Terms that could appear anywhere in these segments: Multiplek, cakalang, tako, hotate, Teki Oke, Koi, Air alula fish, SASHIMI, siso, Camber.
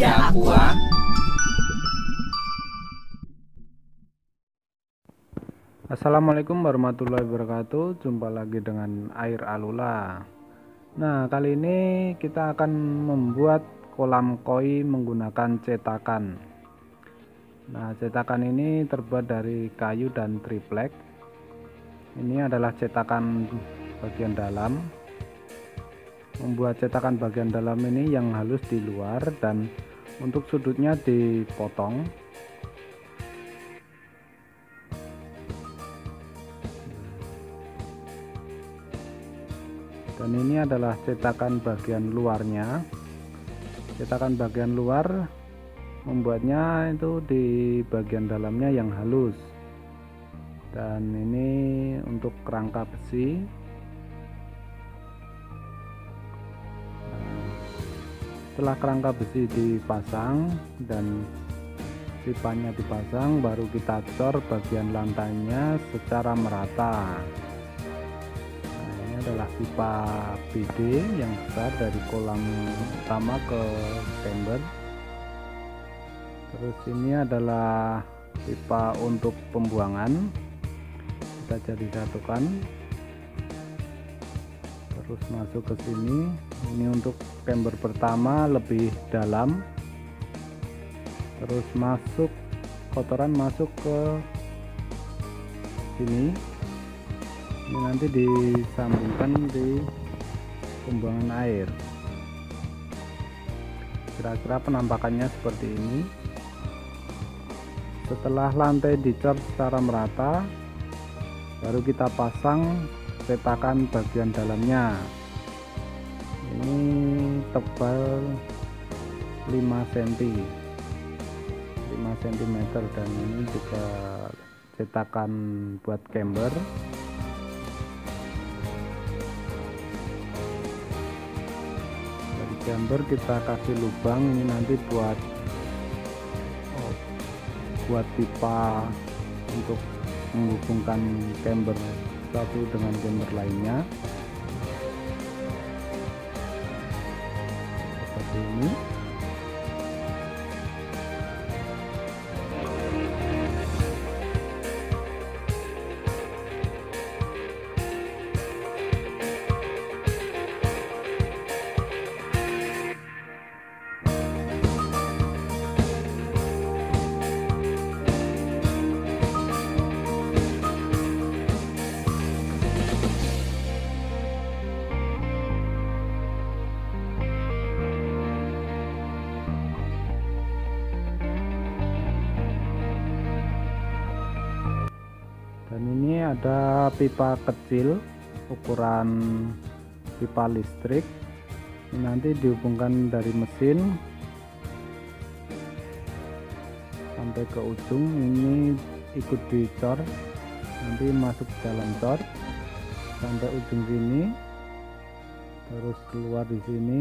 Ada aqua. Assalamualaikum warahmatullahi wabarakatuh. Jumpa lagi dengan Air Alula. Nah, kali ini kita akan membuat kolam koi menggunakan cetakan. Nah, cetakan ini terbuat dari kayu dan triplek. Ini adalah cetakan bagian dalam. Membuat cetakan bagian dalam ini yang halus di luar, dan untuk sudutnya dipotong. Dan ini adalah cetakan bagian luarnya. Cetakan bagian luar membuatnya itu di bagian dalamnya yang halus. Dan ini untuk kerangka besi. Setelah kerangka besi dipasang dan pipannya dipasang, baru kita cor bagian lantainya secara merata. Adalah pipa BD yang besar dari kolam utama ke chamber. Terus ini adalah pipa untuk pembuangan, kita jadi satukan, terus masuk ke sini. Ini untuk chamber pertama lebih dalam, terus masuk kotoran masuk ke sini. Ini nanti disambungkan di pembuangan air. Kira-kira penampakannya seperti ini. Setelah lantai dicor secara merata, baru kita pasang cetakan bagian dalamnya. Ini tebal 5 cm, 5 cm, dan ini juga cetakan buat chamber. Chamber kita kasih lubang ini nanti buat pipa untuk menghubungkan chamber satu dengan chamber lainnya seperti ini. Ini ada pipa kecil ukuran pipa listrik, ini nanti dihubungkan dari mesin sampai ke ujung. Ini ikut dicor, nanti masuk dalam cor sampai ujung sini, terus keluar di sini.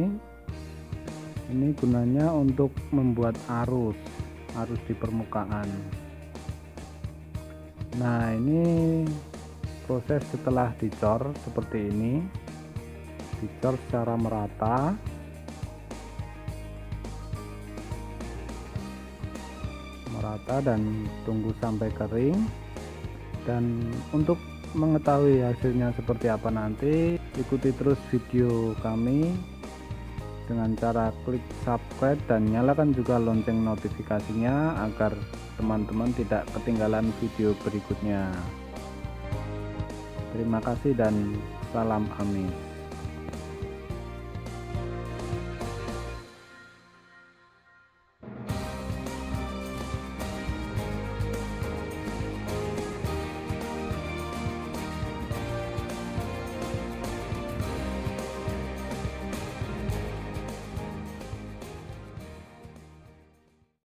Ini gunanya untuk membuat arus di permukaan. Nah, ini proses setelah dicor seperti ini, dicor secara merata. Merata dan tunggu sampai kering. Dan untuk mengetahui hasilnya seperti apa nanti, ikuti terus video kami dengan cara klik subscribe dan nyalakan juga lonceng notifikasinya agar teman-teman tidak ketinggalan video berikutnya. Terima kasih dan salam amin.